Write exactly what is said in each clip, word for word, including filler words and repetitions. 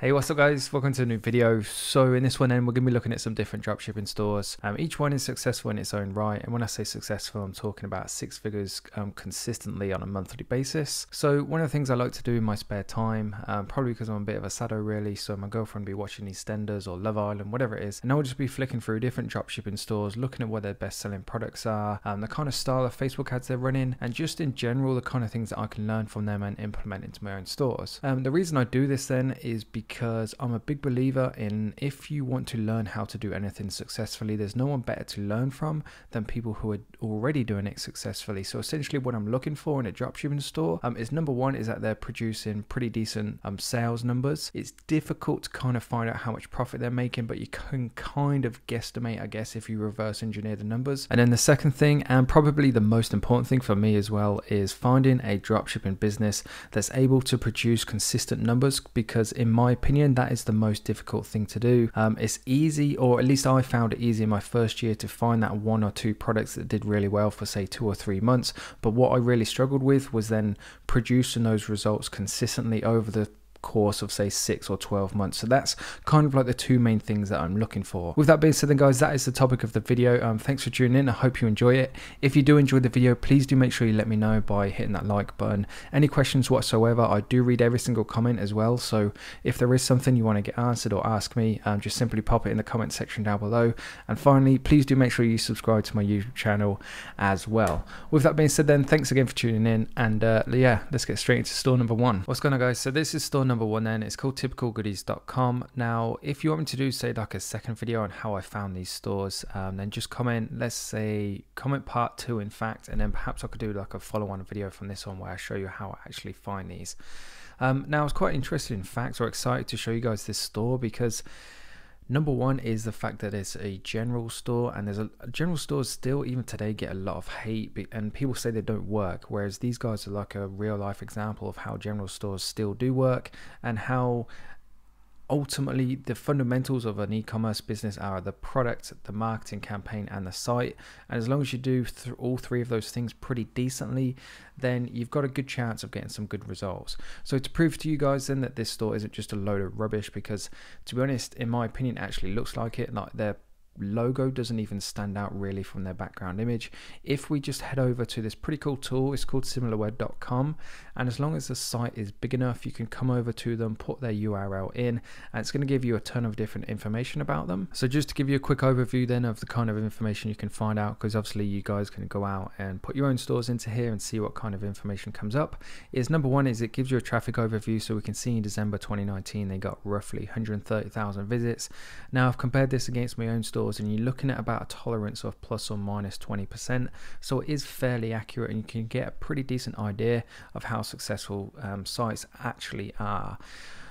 Hey, what's up guys, welcome to a new video. So in this one then, we're gonna be looking at some different dropshipping stores. Um, each one is successful in its own right, and when I say successful, I'm talking about six figures um, consistently on a monthly basis. So one of the things I like to do in my spare time, um, probably because I'm a bit of a sado really, so my girlfriend will be watching EastEnders or Love Island, whatever it is, and I'll just be flicking through different dropshipping stores, looking at what their best selling products are, um, the kind of style of Facebook ads they're running, and just in general, the kind of things that I can learn from them and implement into my own stores. Um, the reason I do this then is because Because I'm a big believer in, if you want to learn how to do anything successfully, there's no one better to learn from than people who are already doing it successfully. So essentially what I'm looking for in a dropshipping store um, is, number one, is that they're producing pretty decent um, sales numbers. It's difficult to kind of find out how much profit they're making, but you can kind of guesstimate, I guess, if you reverse engineer the numbers. And then the second thing, and probably the most important thing for me as well, is finding a dropshipping business that's able to produce consistent numbers, because in my opinion, that is the most difficult thing to do. Um, it's easy, or at least I found it easy in my first year, to find that one or two products that did really well for say two or three months. But what I really struggled with was then producing those results consistently over the course of say six or twelve months. So that's kind of like the two main things that I'm looking for. With that being said then guys, that is the topic of the video. Um, thanks for tuning in. I hope you enjoy it. If you do enjoy the video, please do make sure you let me know by hitting that like button. Any questions whatsoever, I do read every single comment as well. So if there is something you want to get answered or ask me, um, just simply pop it in the comment section down below. And finally, please do make sure you subscribe to my YouTube channel as well. With that being said then, thanks again for tuning in, and uh, yeah, let's get straight into store number one. What's going on guys? So this is store number Number one then, it's called typical goodies dot com. Now if you want me to do say like a second video on how I found these stores, um, then just comment, let's say comment part two in fact, and then perhaps I could do like a follow-on video from this one where I show you how I actually find these. Um, now I was quite interested in fact, or excited to show you guys this store, because number one is the fact that it's a general store, and there's a general stores still even today get a lot of hate, and people say they don't work, whereas these guys are like a real life example of how general stores still do work, and how ultimately the fundamentals of an e-commerce business are the product, the marketing campaign, and the site. And as long as you do th all three of those things pretty decently, then you've got a good chance of getting some good results. So to prove to you guys then that this store isn't just a load of rubbish, because to be honest, in my opinion, it actually looks like it. Like they're logo doesn't even stand out really from their background image. If we just head over to this pretty cool tool, it's called similar web dot com, and as long as the site is big enough, you can come over to them, put their U R L in, and it's going to give you a ton of different information about them. So just to give you a quick overview then of the kind of information you can find out, because obviously you guys can go out and put your own stores into here and see what kind of information comes up, is number one is it gives you a traffic overview. So we can see in December twenty nineteen they got roughly one hundred thirty thousand visits. Now I've compared this against my own store, and you're looking at about a tolerance of plus or minus twenty percent, so it is fairly accurate, and you can get a pretty decent idea of how successful um, sites actually are.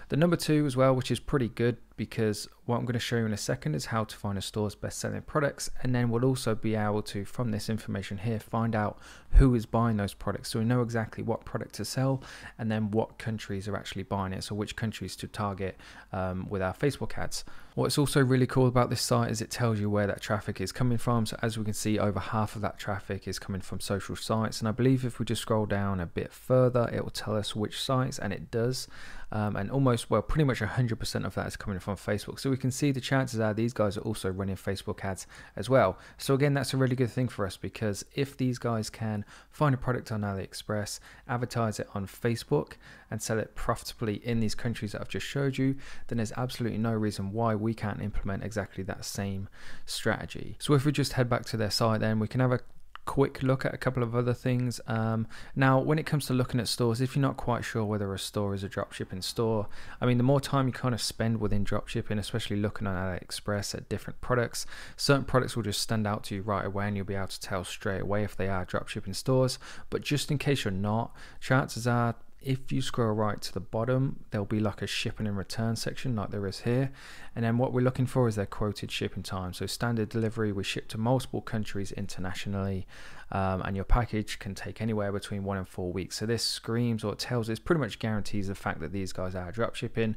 The number two as well, which is pretty good, because what I'm going to show you in a second is how to find a store's best-selling products, and then we'll also be able to, from this information here, find out who is buying those products, so we know exactly what product to sell, and then what countries are actually buying it, so which countries to target um, with our Facebook ads. What's also really cool about this site is it tells you where that traffic is coming from, so as we can see, over half of that traffic is coming from social sites, and I believe if we just scroll down a bit further, it will tell us which sites, and it does, um, and almost, well, pretty much one hundred percent of that is coming from on Facebook. So we can see the chances are these guys are also running Facebook ads as well. So again, that's a really good thing for us, because if these guys can find a product on AliExpress, advertise it on Facebook, and sell it profitably in these countries that I've just showed you, then there's absolutely no reason why we can't implement exactly that same strategy. So if we just head back to their site then, we can have a quick look at a couple of other things. Um, now when it comes to looking at stores, if you're not quite sure whether a store is a dropshipping store, I mean the more time you kind of spend within dropshipping, especially looking on AliExpress at different products, certain products will just stand out to you right away, and you'll be able to tell straight away if they are dropshipping stores. But just in case you're not, chances are if you scroll right to the bottom, there'll be like a shipping and return section like there is here, and then what we're looking for is their quoted shipping time. So standard delivery, we ship to multiple countries internationally, um, and your package can take anywhere between one and four weeks. So this screams, or tells, it's pretty much guarantees the fact that these guys are dropshipping.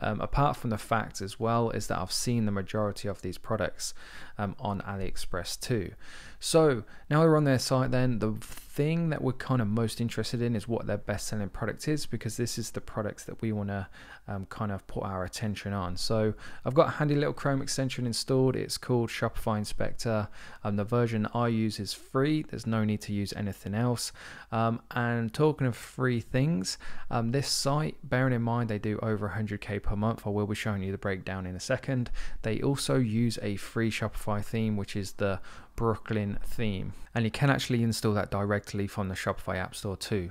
Um, apart from the fact as well is that I've seen the majority of these products um, on AliExpress too. So now we're on their site, then the thing that we're kind of most interested in is what their best selling product is, because this is the products that we want to um, kind of put our attention on. So I've got a handy little Chrome extension installed. It's called Shopify Inspector, and um, the version I use is free. There's no need to use anything else. Um, and talking of free things, um, this site, bearing in mind they do over one hundred K per month, I will be showing you the breakdown in a second. They also use a free Shopify theme, which is the Brooklyn theme, and you can actually install that directly from the Shopify App Store too.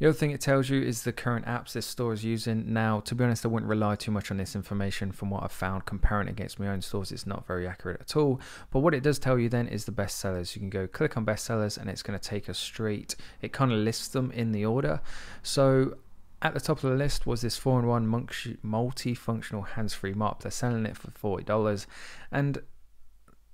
The other thing it tells you is the current apps this store is using. Now, to be honest, I wouldn't rely too much on this information. From what I've found, comparing against my own stores, it's not very accurate at all. But what it does tell you then is the best sellers. You can go click on best sellers and it's going to take us straight. It kind of lists them in the order. So at the top of the list was this four in one multi-functional hands-free mop. They're selling it for forty dollars. And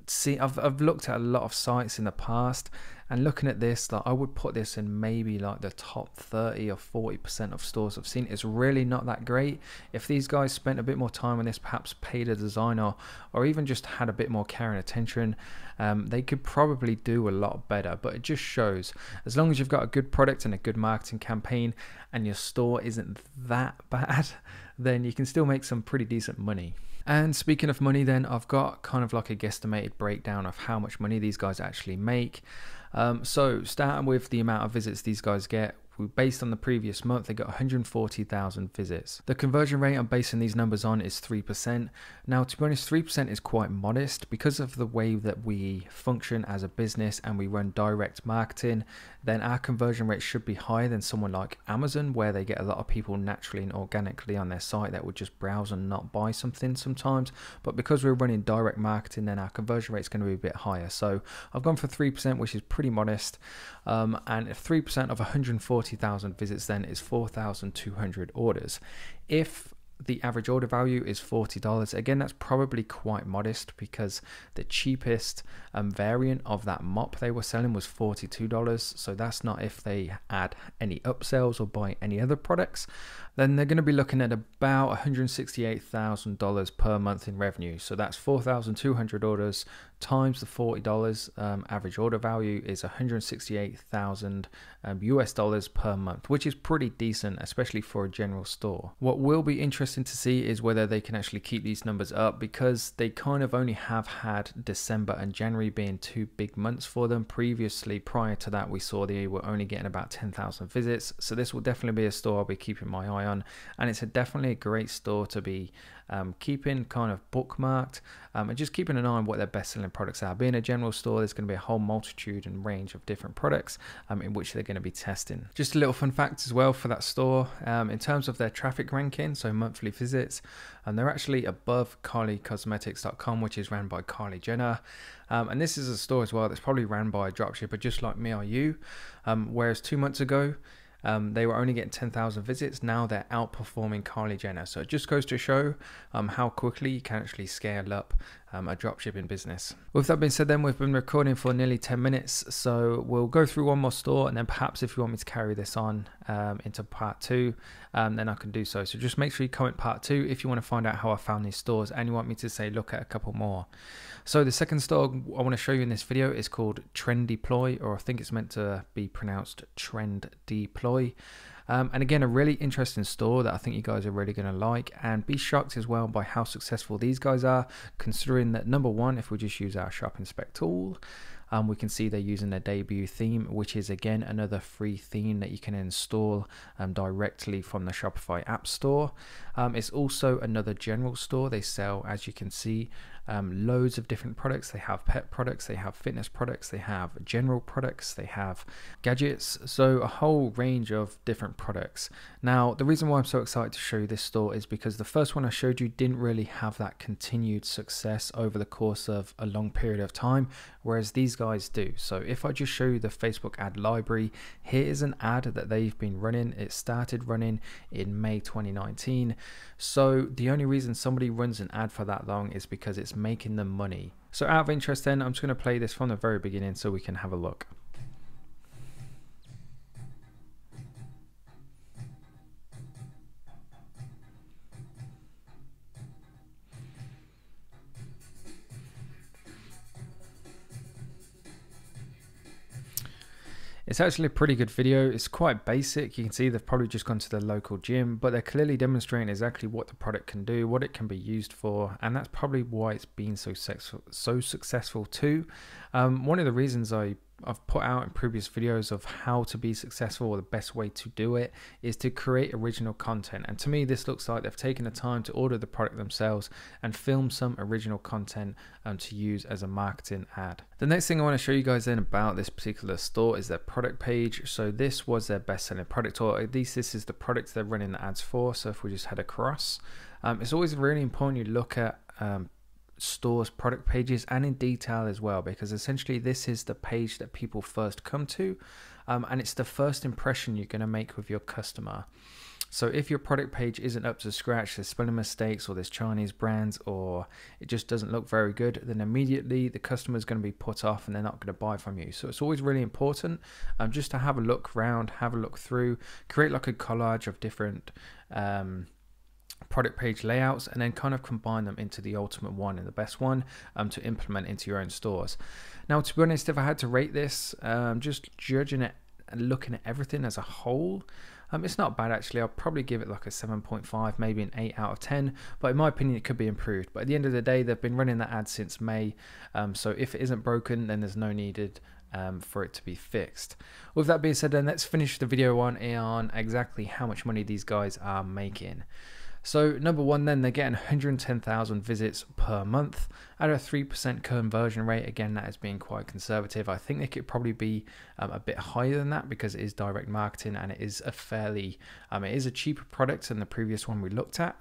see, I've, I've looked at a lot of sites in the past, and looking at this, like, I would put this in maybe like the top thirty or forty percent of stores I've seen. It's really not that great. If these guys spent a bit more time on this, perhaps paid a designer, or even just had a bit more care and attention, um, they could probably do a lot better. But it just shows, as long as you've got a good product and a good marketing campaign and your store isn't that bad, then you can still make some pretty decent money. And speaking of money, then I've got kind of like a guesstimated breakdown of how much money these guys actually make. Um, so starting with the amount of visits these guys get, based on the previous month, they got one hundred forty thousand visits. The conversion rate I'm basing these numbers on is three percent. Now, to be honest, three percent is quite modest because of the way that we function as a business and we run direct marketing. Then our conversion rate should be higher than someone like Amazon, where they get a lot of people naturally and organically on their site that would just browse and not buy something sometimes. But because we're running direct marketing, then our conversion rate is going to be a bit higher. So I've gone for three percent, which is pretty modest. Um, and if three percent of one hundred forty thousand visits then is four thousand two hundred orders. If the average order value is forty dollars, again, that's probably quite modest because the cheapest um, variant of that mop they were selling was forty-two dollars. So that's not if they add any upsells or buy any other products. Then they're going to be looking at about one hundred sixty-eight thousand dollars per month in revenue. So that's four thousand two hundred orders times the forty dollars um, average order value is one hundred sixty-eight thousand um, U S dollars per month, which is pretty decent, especially for a general store. What will be interesting to see is whether they can actually keep these numbers up, because they kind of only have had December and January being two big months for them. Previously, prior to that, we saw they were only getting about ten thousand visits. So this will definitely be a store I'll be keeping my eye on, and it's a definitely a great store to be um, keeping kind of bookmarked um, and just keeping an eye on what their best selling products are. Being a general store, there's going to be a whole multitude and range of different products um, in which they're going to be testing. Just a little fun fact as well for that store um, in terms of their traffic ranking, so monthly visits, and they're actually above Kylie Cosmetics dot com, which is ran by Kylie Jenner. Um, and this is a store as well that's probably ran by a dropshipper just like me or you, um, whereas two months ago Um, they were only getting ten thousand visits. Now they're outperforming Kylie Jenner. So it just goes to show um, how quickly you can actually scale up um, a dropshipping business. With that being said, then we've been recording for nearly ten minutes. So we'll go through one more store, and then perhaps if you want me to carry this on um, into part two, um, then I can do so. So just make sure you comment part two if you want to find out how I found these stores and you want me to say look at a couple more. So the second store I want to show you in this video is called Trend Deploy, or I think it's meant to be pronounced Trend Deploy. Um, and again, a really interesting store that I think you guys are really going to like, and be shocked as well by how successful these guys are, considering that number one, if we just use our Shop Inspect tool, um, we can see they're using their debut theme, which is again another free theme that you can install um, directly from the Shopify App Store. Um, it's also another general store. They sell, as you can see, Um, loads of different products. They have pet products, they have fitness products, they have general products, they have gadgets, so a whole range of different products. Now, the reason why I'm so excited to show you this store is because the first one I showed you didn't really have that continued success over the course of a long period of time, whereas these guys do. So if I just show you the Facebook ad library, here is an ad that they've been running. It started running in May twenty nineteen. So the only reason somebody runs an ad for that long is because it's making them money. So out of interest then, I'm just going to play this from the very beginning so we can have a look. It's actually a pretty good video. It's quite basic. You can see they've probably just gone to their local gym, but they're clearly demonstrating exactly what the product can do, what it can be used for, and that's probably why it's been so successful, so successful too. Um, one of the reasons I I've put out in previous videos of how to be successful or the best way to do it is to create original content, and to me this looks like they've taken the time to order the product themselves and film some original content um, to use as a marketing ad. The next thing I want to show you guys then about this particular store is their product page. So this was their best selling product, or at least this is the product they're running the ads for. So if we just head across, um, it's always really important you look at um, stores product pages, and in detail as well, because essentially this is the page that people first come to, um, and it's the first impression you're going to make with your customer. So if your product page isn't up to scratch, there's spelling mistakes, or there's Chinese brands, or it just doesn't look very good, then immediately the customer is going to be put off and they're not going to buy from you. So it's always really important um, just to have a look around, have a look through, create like a collage of different um product page layouts, and then kind of combine them into the ultimate one and the best one um, to implement into your own stores. Now, to be honest, if I had to rate this, um, just judging it and looking at everything as a whole, um, it's not bad actually. I'll probably give it like a seven point five, maybe an eight out of ten, but in my opinion it could be improved. But at the end of the day, they've been running that ad since May, um, so if it isn't broken then there's no needed Um, for it to be fixed. With that being said, then let's finish the video on, on exactly how much money these guys are making. So number one, then they're getting one hundred ten thousand visits per month at a three percent conversion rate. Again, that is being quite conservative. I think they could probably be um, a bit higher than that, because it is direct marketing and it is a fairly, um, it is a cheaper product than the previous one we looked at.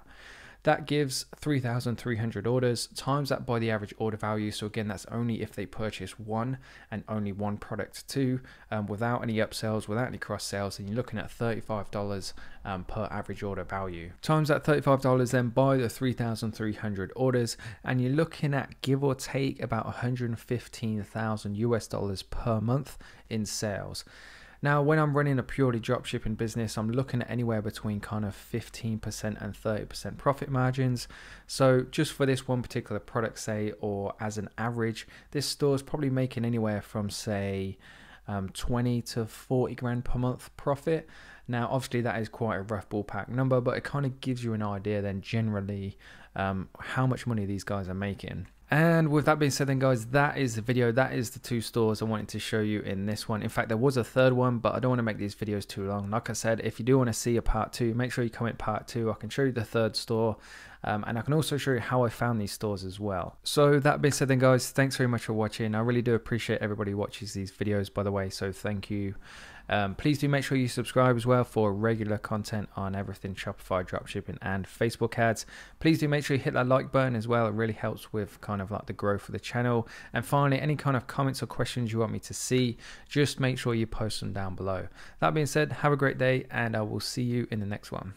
That gives three thousand three hundred orders, times that by the average order value. So again, that's only if they purchase one and only one product too, um, without any upsells, without any cross sales, and you're looking at thirty-five dollars um, per average order value. Times that thirty-five dollars then by the three thousand three hundred orders, and you're looking at give or take about one hundred fifteen thousand U S dollars per month in sales. Now, when I'm running a purely dropshipping business, I'm looking at anywhere between kind of fifteen percent and thirty percent profit margins. So just for this one particular product, say, or as an average, this store is probably making anywhere from, say, um, twenty to forty grand per month profit. Now, obviously that is quite a rough ballpark number, but it kind of gives you an idea then generally um, how much money these guys are making. And with that being said then, guys, that is the video. That is the two stores I wanted to show you in this one. In fact, there was a third one, but I don't want to make these videos too long. Like I said, if you do want to see a part two, make sure you comment part two. I can show you the third store, um, and I can also show you how I found these stores as well. So that being said then, guys, thanks very much for watching. I really do appreciate everybody who watches these videos, by the way, so thank you. Um, please do make sure you subscribe as well for regular content on everything Shopify, dropshipping and Facebook ads. Please do make sure you hit that like button as well. It really helps with kind of like the growth of the channel. And finally, any kind of comments or questions you want me to see, just make sure you post them down below. That being said, have a great day, and I will see you in the next one.